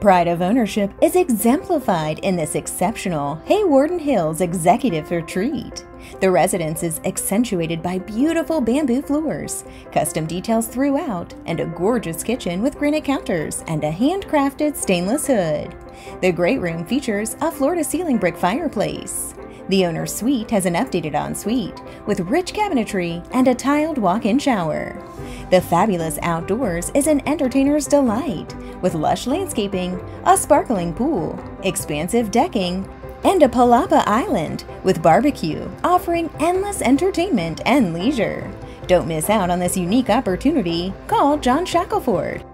Pride of ownership is exemplified in this exceptional Hawarden Hills Executive Retreat. The residence is accentuated by beautiful bamboo floors, custom details throughout, and a gorgeous kitchen with granite counters and a handcrafted stainless hood. The great room features a floor-to-ceiling brick fireplace. The owner's suite has an updated ensuite with rich cabinetry and a tiled walk-in shower. The fabulous outdoors is an entertainer's delight with lush landscaping, a sparkling pool, expansive decking, and a palapa island with barbecue, offering endless entertainment and leisure. Don't miss out on this unique opportunity. Call John Shackelford